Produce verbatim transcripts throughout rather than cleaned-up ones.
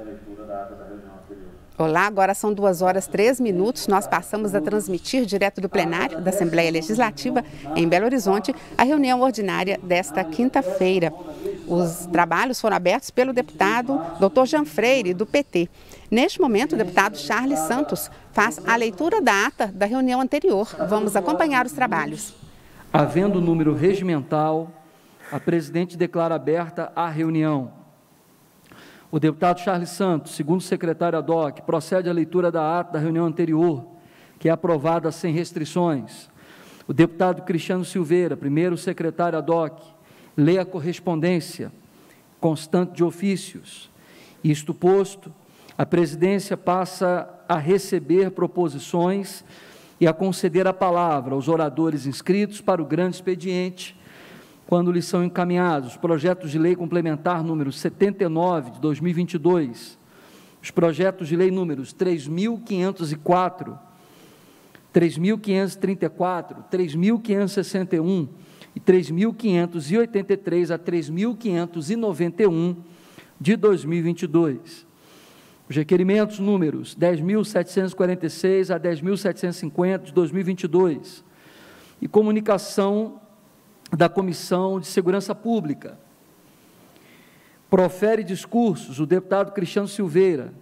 a leitura da ata da reunião anterior. Olá, agora são duas horas e três minutos. Nós passamos a transmitir direto do plenário da Assembleia Legislativa em Belo Horizonte a reunião ordinária desta quinta-feira. Os trabalhos foram abertos pelo deputado doutor Jean Freire, do P T. Neste momento, o deputado Charles Santos faz a leitura da ata da reunião anterior. Vamos acompanhar os trabalhos. Havendo número regimental, a presidente declara aberta a reunião. O deputado Charles Santos, segundo o secretário ad hoc, procede à leitura da ata da reunião anterior, que é aprovada sem restrições. O deputado Cristiano Silveira, primeiro secretário ad hoc, lê a correspondência constante de ofícios. Isto posto, a presidência passa a receber proposições e a conceder a palavra aos oradores inscritos para o grande expediente, quando lhes são encaminhados os projetos de lei complementar número setenta e nove de dois mil e vinte e dois, os projetos de lei números três mil quinhentos e quatro, três mil quinhentos e trinta e quatro, três mil quinhentos e sessenta e um e três mil quinhentos e oitenta e três a três mil quinhentos e noventa e um de dois mil e vinte e dois. Os requerimentos números dez mil setecentos e quarenta e seis a dez mil setecentos e cinquenta de dois mil e vinte e dois e comunicação da Comissão de Segurança Pública. Profere discursos o deputado Cristiano Silveira.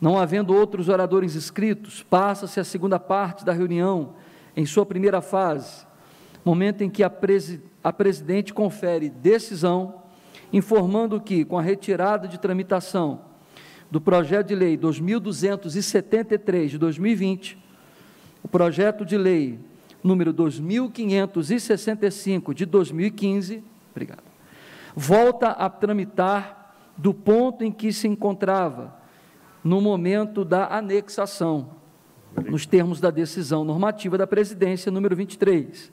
Não havendo outros oradores inscritos, passa-se a segunda parte da reunião, em sua primeira fase, momento em que a, presi a presidente confere decisão, informando que, com a retirada de tramitação do projeto de lei dois mil duzentos e setenta e três de dois mil e vinte, o projeto de lei número dois mil quinhentos e sessenta e cinco de dois mil e quinze, obrigado, volta a tramitar do ponto em que se encontrava no momento da anexação, nos termos da decisão normativa da presidência número vinte e três,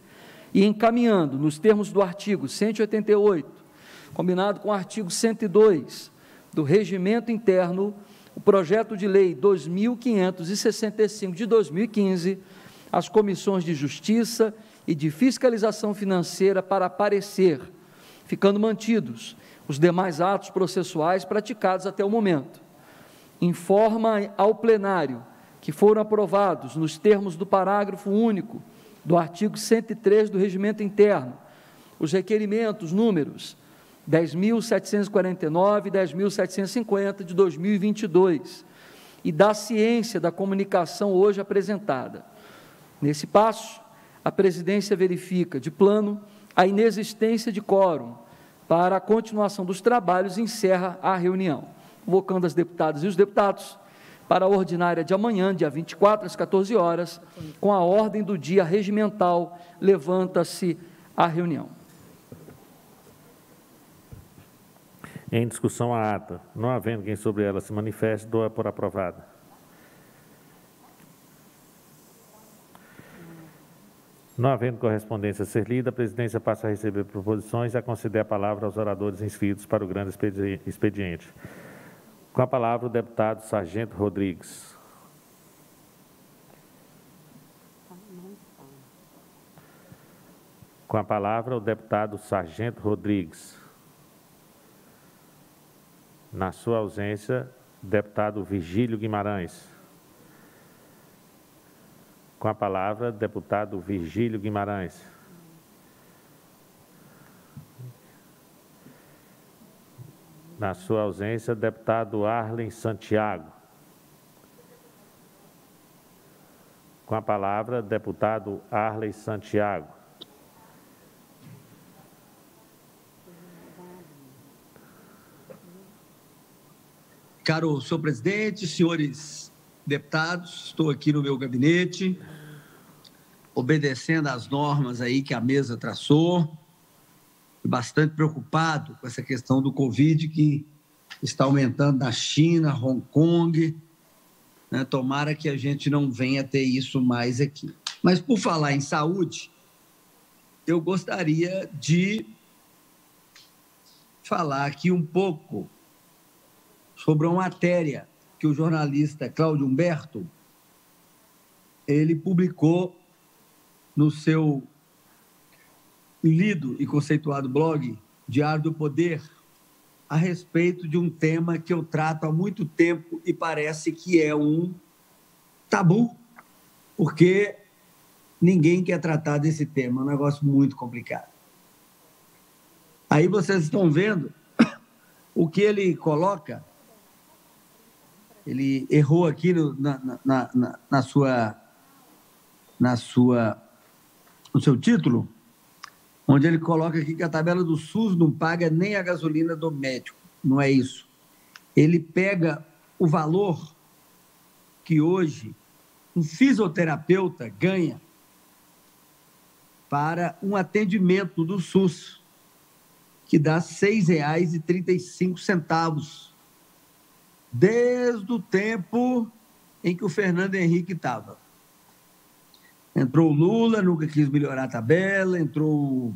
e encaminhando, nos termos do artigo cento e oitenta e oito, combinado com o artigo cento e dois do regimento interno, o projeto de lei dois mil quinhentos e sessenta e cinco de dois mil e quinze, as comissões de Justiça e de Fiscalização Financeira para parecer, ficando mantidos os demais atos processuais praticados até o momento. Informa ao plenário que foram aprovados, nos termos do parágrafo único do artigo cento e três do Regimento Interno, os requerimentos números dez mil setecentos e quarenta e nove e dez mil setecentos e cinquenta de dois mil e vinte e dois e dá ciência da comunicação hoje apresentada. Nesse passo, a presidência verifica, de plano, a inexistência de quórum para a continuação dos trabalhos e encerra a reunião, convocando as deputadas e os deputados para a ordinária de amanhã, dia vinte e quatro, às quatorze horas, com a ordem do dia regimental. Levanta-se a reunião. Em discussão a ata, não havendo quem sobre ela se manifeste, dou-a por aprovada. Não havendo correspondência a ser lida, a presidência passa a receber proposições e a conceder a palavra aos oradores inscritos para o grande expediente. Com a palavra, o deputado Sargento Rodrigues. Com a palavra, o deputado Sargento Rodrigues. Na sua ausência, deputado Virgílio Guimarães. Com a palavra, deputado Virgílio Guimarães. Na sua ausência, deputado Arlen Santiago. Com a palavra, deputado Arlen Santiago. Caro senhor presidente, senhores deputados, estou aqui no meu gabinete, obedecendo às normas aí que a mesa traçou, bastante preocupado com essa questão do Covid que está aumentando na China, Hong Kong, né? Tomara que a gente não venha ter isso mais aqui. Mas, por falar em saúde, eu gostaria de falar aqui um pouco sobre uma matéria que o jornalista Cláudio Humberto, ele publicou no seu lido e conceituado blog Diário do Poder, a respeito de um tema que eu trato há muito tempo e parece que é um tabu, porque ninguém quer tratar desse tema, é um negócio muito complicado. Aí vocês estão vendo o que ele coloca, ele errou aqui no, na, na, na, na sua, na sua, no seu título, onde ele coloca aqui que a tabela do SUS não paga nem a gasolina do médico. Não é isso. Ele pega o valor que hoje um fisioterapeuta ganha para um atendimento do SUS, que dá seis reais e trinta e cinco centavos, desde o tempo em que o Fernando Henrique estava. Entrou o Lula, nunca quis melhorar a tabela, entrou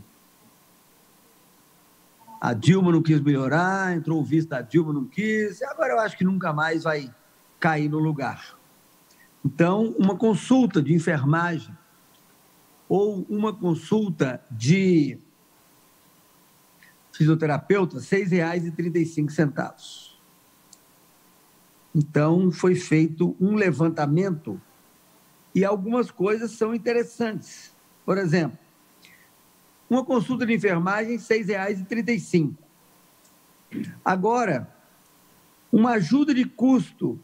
a Dilma, não quis melhorar, entrou o vice da Dilma, não quis, agora eu acho que nunca mais vai cair no lugar. Então, uma consulta de enfermagem ou uma consulta de fisioterapeuta, seis reais e trinta e cinco centavos. Então, foi feito um levantamento. E algumas coisas são interessantes. Por exemplo, uma consulta de enfermagem, seis reais e trinta e cinco centavos. Agora, uma ajuda de custo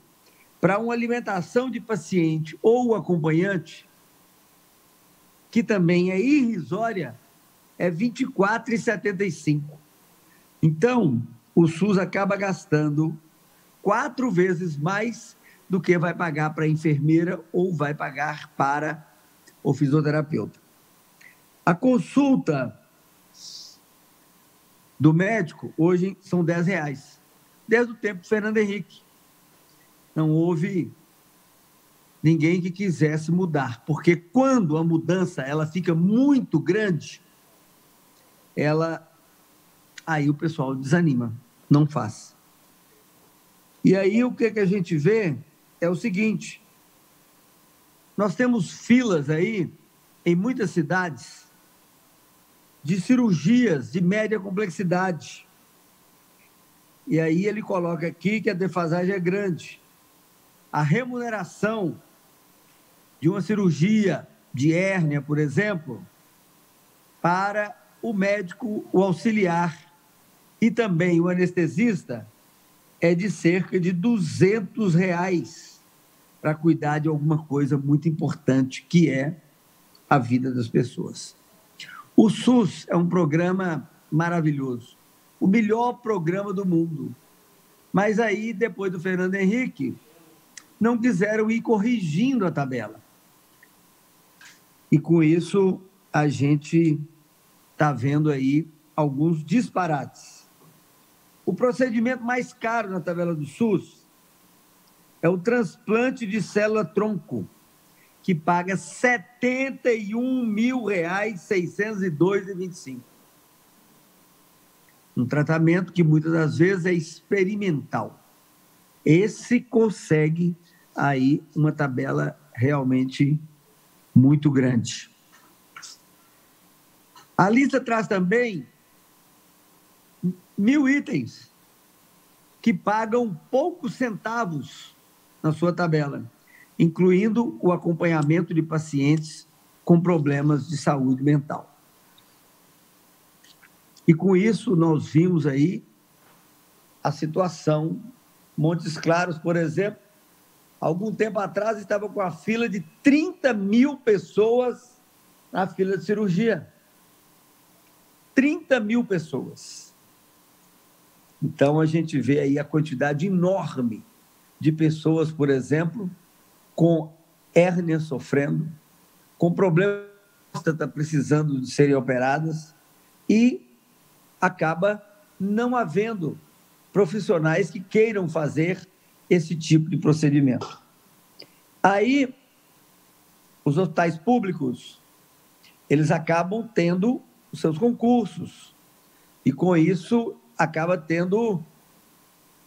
para uma alimentação de paciente ou acompanhante, que também é irrisória, é vinte e quatro reais e setenta e cinco centavos. Então, o SUS acaba gastando quatro vezes mais do que vai pagar para a enfermeira ou vai pagar para o fisioterapeuta. A consulta do médico hoje são dez reais, desde o tempo do Fernando Henrique. Não houve ninguém que quisesse mudar, porque quando a mudança ela fica muito grande, ela aí o pessoal desanima, não faz. E aí o que, que a gente vê? É o seguinte, nós temos filas aí, em muitas cidades, de cirurgias de média complexidade. E aí ele coloca aqui que a defasagem é grande. A remuneração de uma cirurgia de hérnia, por exemplo, para o médico, o auxiliar e também o anestesista, é de cerca de duzentos reais. Para cuidar de alguma coisa muito importante, que é a vida das pessoas. O SUS é um programa maravilhoso, o melhor programa do mundo. Mas aí, depois do Fernando Henrique, não quiseram ir corrigindo a tabela. E com isso, a gente está vendo aí alguns disparates. O procedimento mais caro na tabela do SUS é o transplante de célula-tronco, que paga setenta e um mil reais, seiscentos e dois reais e vinte e cinco centavos. Um tratamento que muitas das vezes é experimental. Esse consegue aí uma tabela realmente muito grande. A lista traz também mil itens que pagam poucos centavos na sua tabela, incluindo o acompanhamento de pacientes com problemas de saúde mental. E com isso nós vimos aí a situação. Montes Claros, por exemplo, algum tempo atrás estava com a fila de trinta mil pessoas na fila de cirurgia. trinta mil pessoas. Então a gente vê aí a quantidade enorme de pessoas, por exemplo, com hérnia sofrendo, com problemas que estão precisando de serem operadas e acaba não havendo profissionais que queiram fazer esse tipo de procedimento. Aí, os hospitais públicos, eles acabam tendo os seus concursos e, com isso, acaba tendo...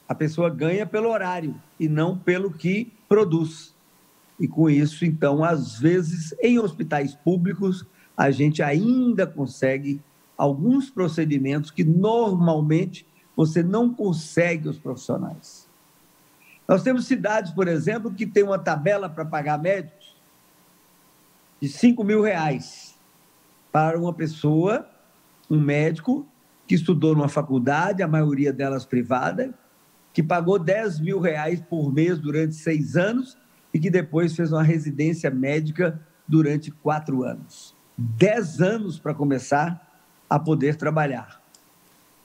A pessoa ganha pelo horário e não pelo que produz. E com isso, então, às vezes, em hospitais públicos, a gente ainda consegue alguns procedimentos que normalmente Você não consegue os profissionais. Nós temos cidades, por exemplo, que tem uma tabela para pagar médicos de cinco mil reais para uma pessoa, um médico, que estudou numa faculdade, a maioria delas privada, que pagou dez mil reais por mês durante seis anos e que depois fez uma residência médica durante quatro anos. Dez anos para começar a poder trabalhar.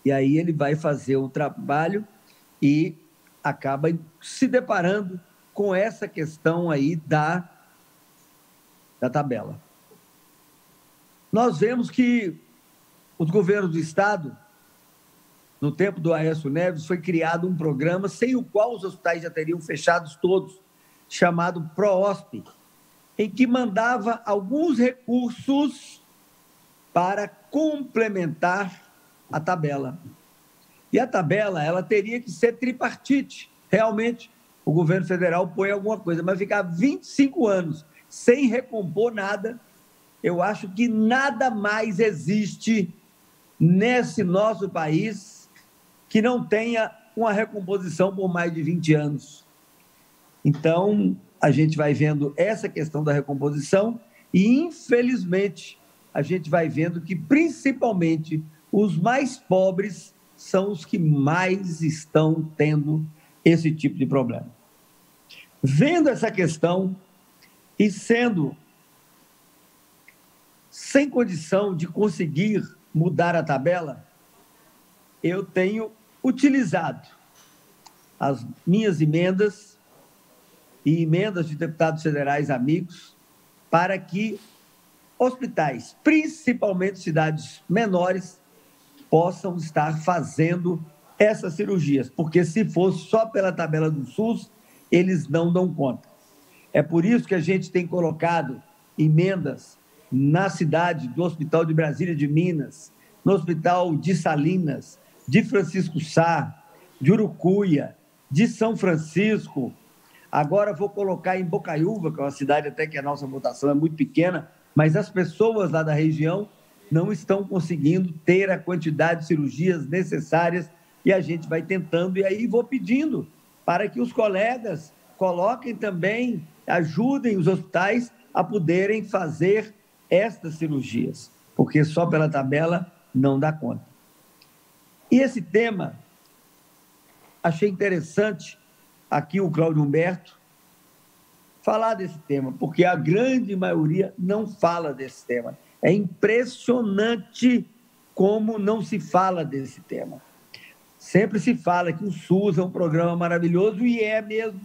E aí ele vai fazer o trabalho e acaba se deparando com essa questão aí da, da tabela. Nós vemos que os governos do Estado, no tempo do Aécio Neves, foi criado um programa sem o qual os hospitais já teriam fechados todos, chamado Pro-Hosp, em que mandava alguns recursos para complementar a tabela. E a tabela, ela teria que ser tripartite. Realmente, o governo federal põe alguma coisa, mas ficar vinte e cinco anos sem recompor nada, eu acho que nada mais existe nesse nosso país que não tenha uma recomposição por mais de vinte anos. Então, a gente vai vendo essa questão da recomposição e, infelizmente, a gente vai vendo que, principalmente, os mais pobres são os que mais estão tendo esse tipo de problema. Vendo essa questão e sendo sem condição de conseguir mudar a tabela, eu tenho utilizado as minhas emendas e emendas de deputados federais amigos para que hospitais, principalmente cidades menores, possam estar fazendo essas cirurgias, porque se for só pela tabela do SUS, eles não dão conta. É por isso que a gente tem colocado emendas na cidade do Hospital de Brasília de Minas, no Hospital de Salinas, de Francisco Sá, de Urucuia, de São Francisco. Agora vou colocar em Bocaiúva, que é uma cidade até que a nossa votação é muito pequena, mas as pessoas lá da região não estão conseguindo ter a quantidade de cirurgias necessárias e a gente vai tentando. E aí vou pedindo para que os colegas coloquem também, ajudem os hospitais a poderem fazer estas cirurgias, porque só pela tabela não dá conta. E esse tema, achei interessante aqui o Cláudio Humberto falar desse tema, porque a grande maioria não fala desse tema. É impressionante como não se fala desse tema. Sempre se fala que o SUS é um programa maravilhoso, e é mesmo,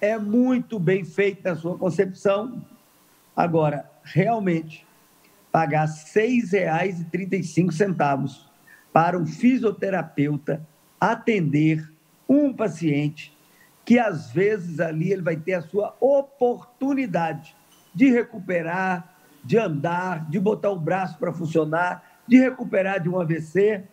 é muito bem feito na sua concepção. Agora, realmente, pagar seis reais e trinta e cinco centavos para um fisioterapeuta atender um paciente que, às vezes, ali ele vai ter a sua oportunidade de recuperar, de andar, de botar o braço para funcionar, de recuperar de um A V C.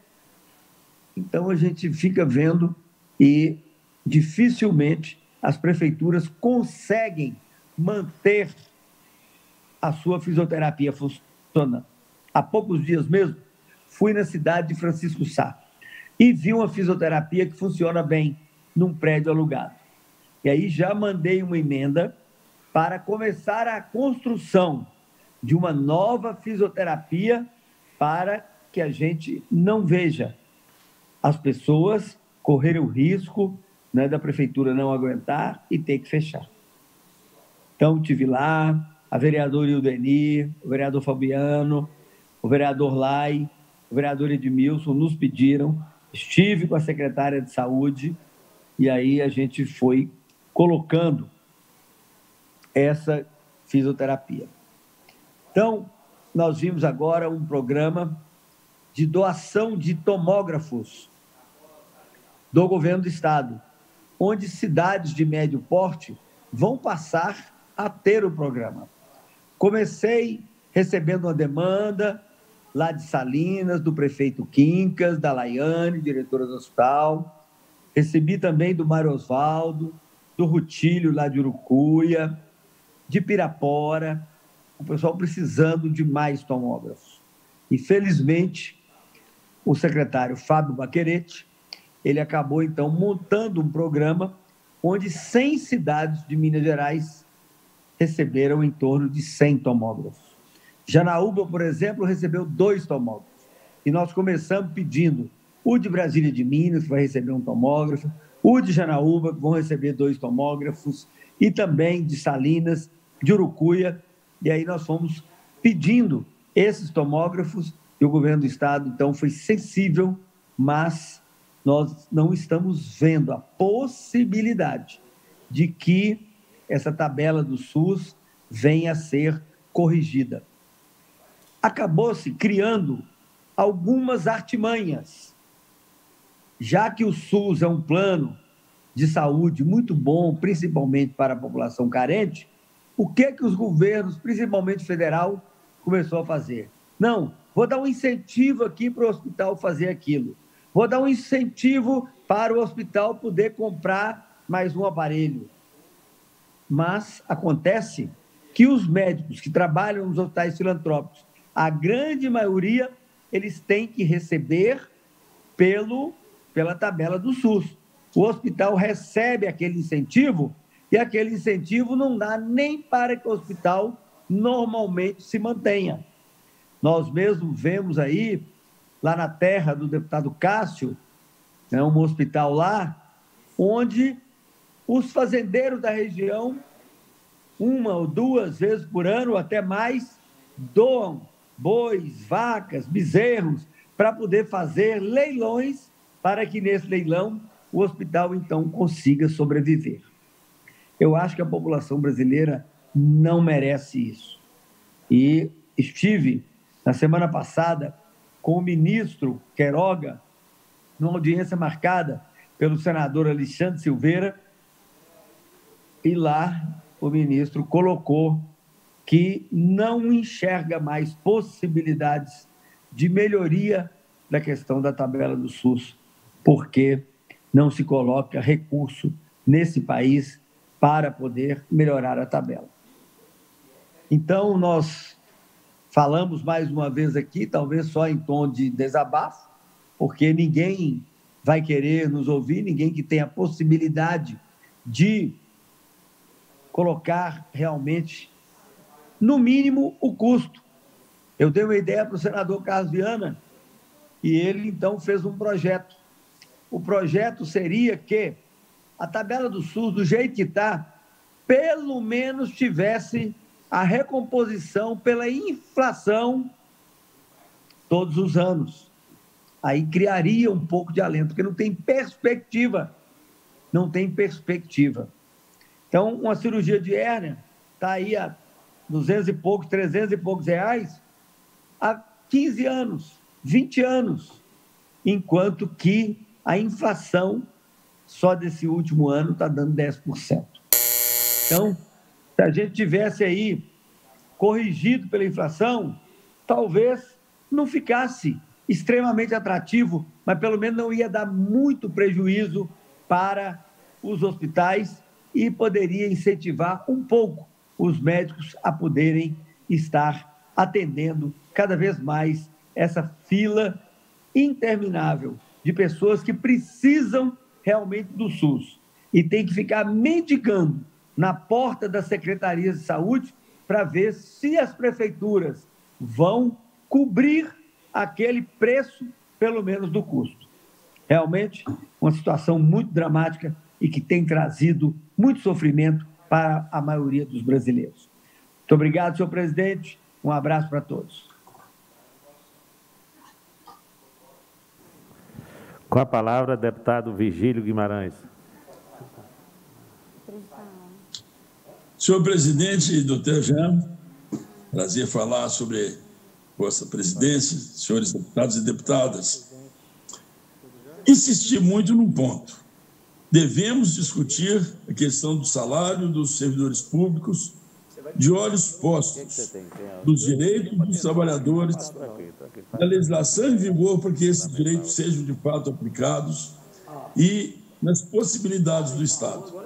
Então, a gente fica vendo e, dificilmente, as prefeituras conseguem manter a sua fisioterapia funcionando. Há poucos dias mesmo, fui na cidade de Francisco Sá e vi uma fisioterapia que funciona bem num prédio alugado. E aí já mandei uma emenda para começar a construção de uma nova fisioterapia para que a gente não veja as pessoas correrem o risco, né, da prefeitura não aguentar e ter que fechar. Então, tive lá a vereadora Ildeni, o vereador Fabiano, o vereador Lai, o vereador Edmilson nos pediram, estive com a secretária de saúde e aí a gente foi colocando essa fisioterapia. Então, nós vimos agora um programa de doação de tomógrafos do governo do Estado, onde cidades de médio porte vão passar a ter o programa. Comecei recebendo uma demanda lá de Salinas, do prefeito Quincas, da Laiane, diretora do hospital. Recebi também do Mário Osvaldo, do Rutílio, lá de Urucuia, de Pirapora, o pessoal precisando de mais tomógrafos. Infelizmente, o secretário Fábio Baquerete ele acabou, então, montando um programa onde cem cidades de Minas Gerais receberam em torno de cem tomógrafos. Janaúba, por exemplo, recebeu dois tomógrafos. E nós começamos pedindo o de Brasília de Minas, que vai receber um tomógrafo, o de Janaúba, que vão receber dois tomógrafos, e também de Salinas, de Urucuia. E aí nós fomos pedindo esses tomógrafos e o governo do Estado, então, foi sensível, mas nós não estamos vendo a possibilidade de que essa tabela do SUS venha a ser corrigida. Acabou-se criando algumas artimanhas. Já que o SUS é um plano de saúde muito bom, principalmente para a população carente, o que que os governos, principalmente federal, começou a fazer? Não, vou dar um incentivo aqui para o hospital fazer aquilo. Vou dar um incentivo para o hospital poder comprar mais um aparelho. Mas acontece que os médicos que trabalham nos hospitais filantrópicos, a grande maioria, eles têm que receber pelo, pela tabela do SUS. O hospital recebe aquele incentivo e aquele incentivo não dá nem para que o hospital normalmente se mantenha. Nós mesmos vemos aí, lá na terra do deputado Cássio, né, um hospital lá, onde os fazendeiros da região, uma ou duas vezes por ano, até mais, doam bois, vacas, bezerros, para poder fazer leilões, para que nesse leilão o hospital, então, consiga sobreviver. Eu acho que a população brasileira não merece isso. E estive, na semana passada, com o ministro Queiroga, numa audiência marcada pelo senador Alexandre Silveira, e lá o ministro colocou que não enxerga mais possibilidades de melhoria da questão da tabela do SUS, porque não se coloca recurso nesse país para poder melhorar a tabela. Então, nós falamos mais uma vez aqui, talvez só em tom de desabafo, porque ninguém vai querer nos ouvir, ninguém que tenha a possibilidade de colocar realmente, no mínimo, o custo. Eu dei uma ideia para o senador Carlos Viana e ele, então, fez um projeto. O projeto seria que a tabela do SUS, do jeito que está, pelo menos tivesse a recomposição pela inflação todos os anos. Aí criaria um pouco de alento, porque não tem perspectiva. Não tem perspectiva. Então, uma cirurgia de hérnia está aí a duzentos e poucos, trezentos e poucos reais há quinze anos, vinte anos, enquanto que a inflação só desse último ano está dando dez por cento. Então, se a gente tivesse aí corrigido pela inflação, talvez não ficasse extremamente atrativo, mas pelo menos não ia dar muito prejuízo para os hospitais e poderia incentivar um pouco os médicos a poderem estar atendendo cada vez mais essa fila interminável de pessoas que precisam realmente do SUS e tem que ficar mendigando na porta das secretarias de saúde para ver se as prefeituras vão cobrir aquele preço, pelo menos do custo. Realmente, uma situação muito dramática e que tem trazido muito sofrimento para a maioria dos brasileiros. Muito obrigado, senhor presidente. Um abraço para todos. Com a palavra, deputado Virgílio Guimarães. Senhor presidente, doutor Jean, prazer falar sobre vossa presidência, senhores deputados e deputadas. Insisti muito num ponto. Devemos discutir a questão do salário dos servidores públicos de olhos postos, dos direitos dos trabalhadores, da legislação em vigor para que esses direitos sejam de fato aplicados e nas possibilidades do Estado.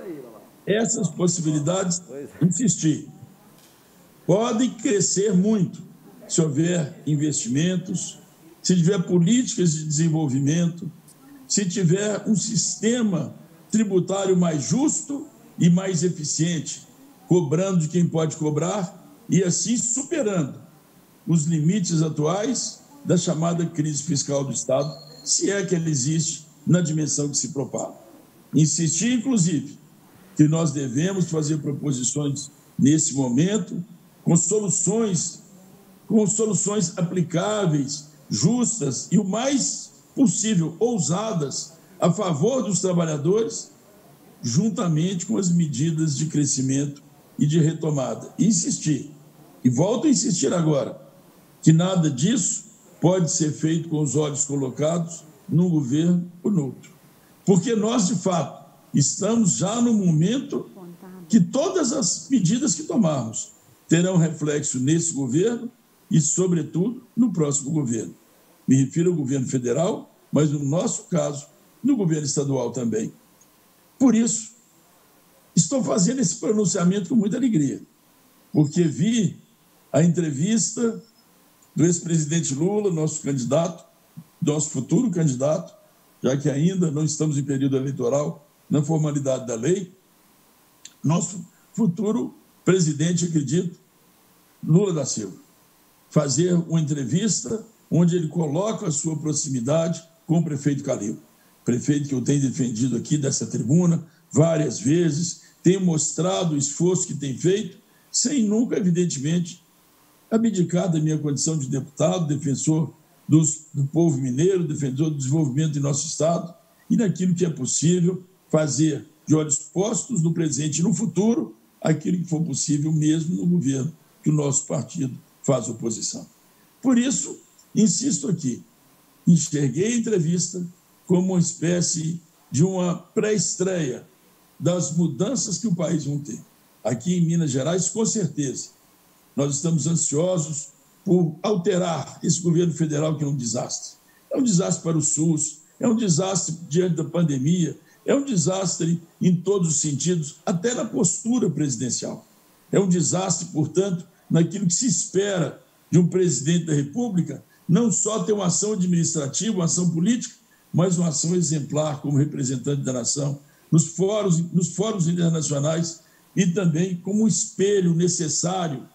Essas possibilidades, insisti, podem crescer muito se houver investimentos, se tiver políticas de desenvolvimento, se tiver um sistema tributário mais justo e mais eficiente, cobrando de quem pode cobrar e assim superando os limites atuais da chamada crise fiscal do Estado, se é que ela existe na dimensão que se propaga. Insisti, inclusive, que nós devemos fazer proposições nesse momento com soluções, com soluções aplicáveis, justas e o mais possível ousadas a favor dos trabalhadores, juntamente com as medidas de crescimento e de retomada. Insistir, e volto a insistir agora, que nada disso pode ser feito com os olhos colocados num governo ou no outro. Porque nós, de fato, estamos já no momento que todas as medidas que tomarmos terão reflexo nesse governo e, sobretudo, no próximo governo. Me refiro ao governo federal, mas, no nosso caso, no governo estadual também. Por isso, estou fazendo esse pronunciamento com muita alegria, porque vi a entrevista do ex-presidente Lula, nosso candidato, nosso futuro candidato, já que ainda não estamos em período eleitoral, na formalidade da lei, nosso futuro presidente, acredito, Lula da Silva, fazer uma entrevista onde ele coloca a sua proximidade com o prefeito Calil, prefeito que eu tenho defendido aqui dessa tribuna várias vezes, tem mostrado o esforço que tem feito, sem nunca, evidentemente, abdicar da minha condição de deputado, defensor dos, do povo mineiro, defensor do desenvolvimento de nosso Estado e naquilo que é possível fazer de olhos postos no presente e no futuro aquilo que for possível mesmo no governo que o nosso partido faz oposição. Por isso, insisto aqui, enxerguei a entrevista como uma espécie de uma pré-estreia das mudanças que o país vai ter. Aqui em Minas Gerais, com certeza, nós estamos ansiosos por alterar esse governo federal que é um desastre. É um desastre para o SUS, é um desastre diante da pandemia, é um desastre em todos os sentidos, até na postura presidencial. É um desastre, portanto, naquilo que se espera de um presidente da República, não só ter uma ação administrativa, uma ação política, mas uma ação exemplar como representante da nação, nos fóruns, nos fóruns internacionais e também como um espelho necessário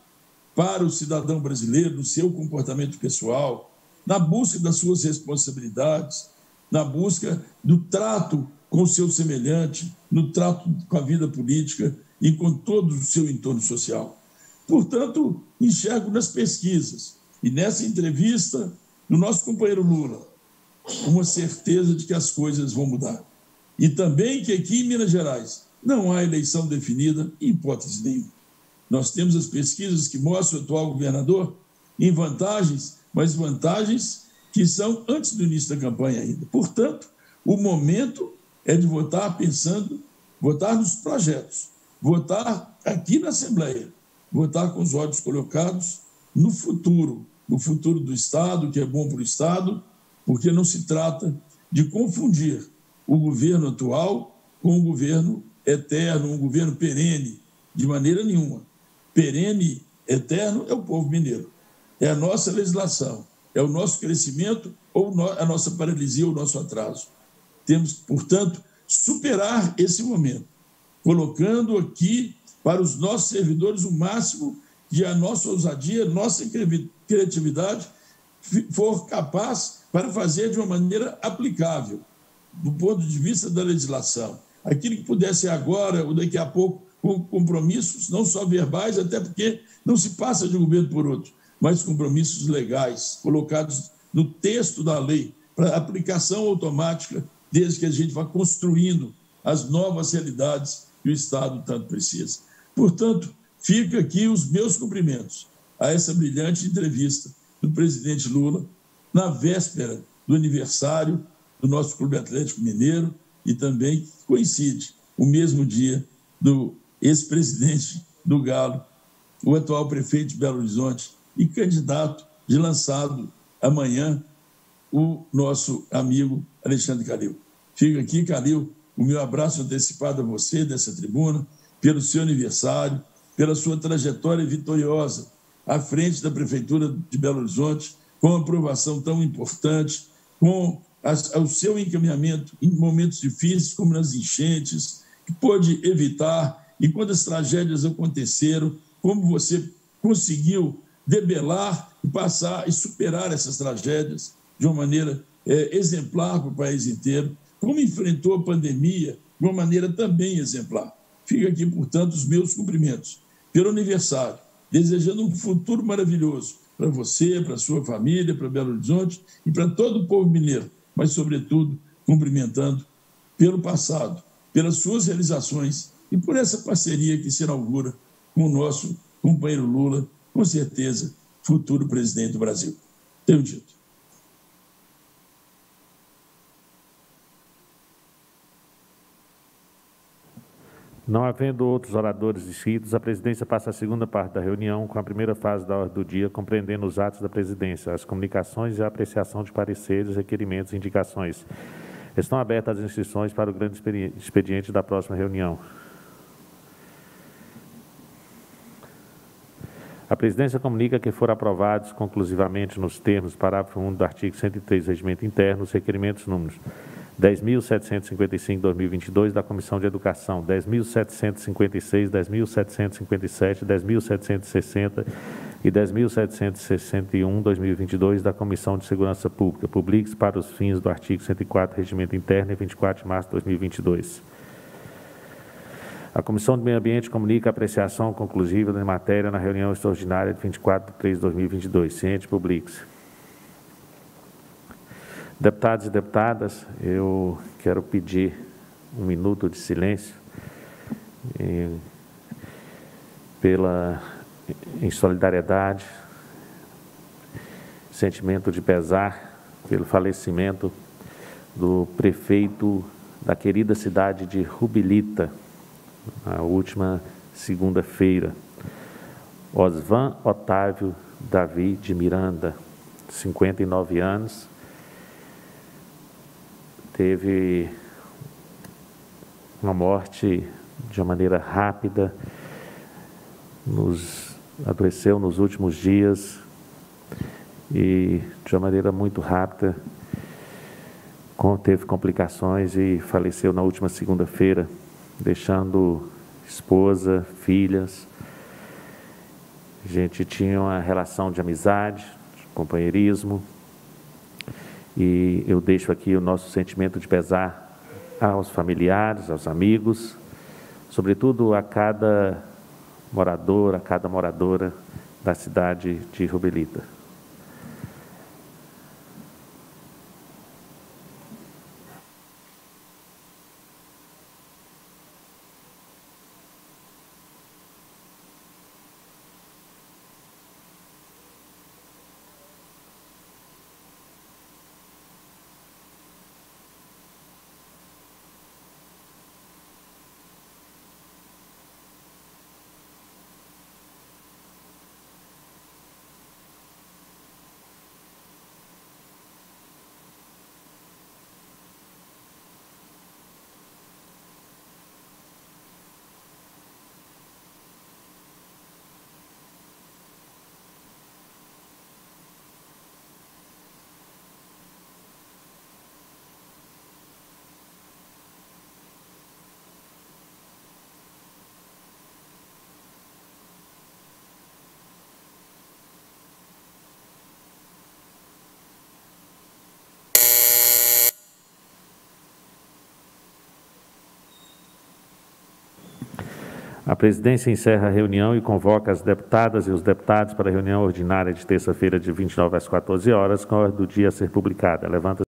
para o cidadão brasileiro, no seu comportamento pessoal, na busca das suas responsabilidades, na busca do trato com o seu semelhante, no trato com a vida política e com todo o seu entorno social. Portanto, enxergo nas pesquisas e nessa entrevista do nosso companheiro Lula uma certeza de que as coisas vão mudar. E também que aqui em Minas Gerais não há eleição definida em hipótese nenhuma. Nós temos as pesquisas que mostram o atual governador em vantagens, mas vantagens que são antes do início da campanha ainda. Portanto, o momento é de votar pensando, votar nos projetos, votar aqui na Assembleia, votar com os olhos colocados no futuro, no futuro do Estado, que é bom para o Estado, porque não se trata de confundir o governo atual com o governo eterno, um governo perene, de maneira nenhuma. Perene, eterno é o povo mineiro, é a nossa legislação, é o nosso crescimento ou a nossa paralisia, o nosso atraso. Temos, portanto, superar esse momento, colocando aqui para os nossos servidores o máximo que a nossa ousadia, nossa criatividade for capaz para fazer de uma maneira aplicável, do ponto de vista da legislação. Aquilo que pudesse agora ou daqui a pouco, com compromissos não só verbais, até porque não se passa de um governo por outro, mas compromissos legais, colocados no texto da lei, para aplicação automática, desde que a gente vá construindo as novas realidades que o Estado tanto precisa. Portanto, fica aqui os meus cumprimentos a essa brilhante entrevista do presidente Lula na véspera do aniversário do nosso Clube Atlético Mineiro e também coincide o mesmo dia do ex-presidente do Galo, o atual prefeito de Belo Horizonte e candidato de lançado amanhã, o nosso amigo Alexandre Calil. Fica aqui, Calil, o meu abraço antecipado a você dessa tribuna, pelo seu aniversário, pela sua trajetória vitoriosa à frente da Prefeitura de Belo Horizonte, com uma aprovação tão importante, com ao seu encaminhamento em momentos difíceis, como nas enchentes, que pôde evitar, e quando as tragédias aconteceram, como você conseguiu debelar e passar e superar essas tragédias de uma maneira é, exemplar para o país inteiro, como enfrentou a pandemia de uma maneira também exemplar. Fica aqui, portanto, os meus cumprimentos pelo aniversário, desejando um futuro maravilhoso para você, para a sua família, para Belo Horizonte e para todo o povo mineiro, mas, sobretudo, cumprimentando pelo passado, pelas suas realizações e por essa parceria que se inaugura com o nosso companheiro Lula, com certeza, futuro presidente do Brasil. Tenho dito. Não havendo outros oradores inscritos, a presidência passa a segunda parte da reunião com a primeira fase da ordem do dia, compreendendo os atos da presidência, as comunicações e a apreciação de pareceres, requerimentos e indicações. Estão abertas as inscrições para o grande expediente da próxima reunião. A presidência comunica que foram aprovados conclusivamente nos termos parágrafo um do artigo cento e três do Regimento Interno os requerimentos números dez mil setecentos e cinquenta e cinco, dois mil e vinte e dois, da Comissão de Educação, dez mil setecentos e cinquenta e seis, dez mil setecentos e cinquenta e sete, dez mil setecentos e sessenta e dez mil setecentos e sessenta e um, dois mil e vinte e dois, da Comissão de Segurança Pública, publique para os fins do artigo cento e quatro do Regimento Interno, em vinte e quatro de março de dois mil e vinte e dois. A Comissão do Meio Ambiente comunica a apreciação conclusiva da matéria na reunião extraordinária de vinte e quatro de março de dois mil e vinte e dois, ciente publique-se. Deputados e deputadas, eu quero pedir um minuto de silêncio em, pela, em solidariedade, sentimento de pesar pelo falecimento do prefeito da querida cidade de Rubelita, na última segunda-feira, Osvan Otávio David de Miranda, cinquenta e nove anos, teve uma morte de uma maneira rápida, nos adoeceu nos últimos dias e de uma maneira muito rápida, teve complicações e faleceu na última segunda-feira, deixando esposa, filhas. A gente tinha uma relação de amizade, de companheirismo, e eu deixo aqui o nosso sentimento de pesar aos familiares, aos amigos, sobretudo a cada morador, a cada moradora da cidade de Rubelita. A presidência encerra a reunião e convoca as deputadas e os deputados para a reunião ordinária de terça-feira de vinte e nove às quatorze horas, com a ordem do dia a ser publicada. Levanta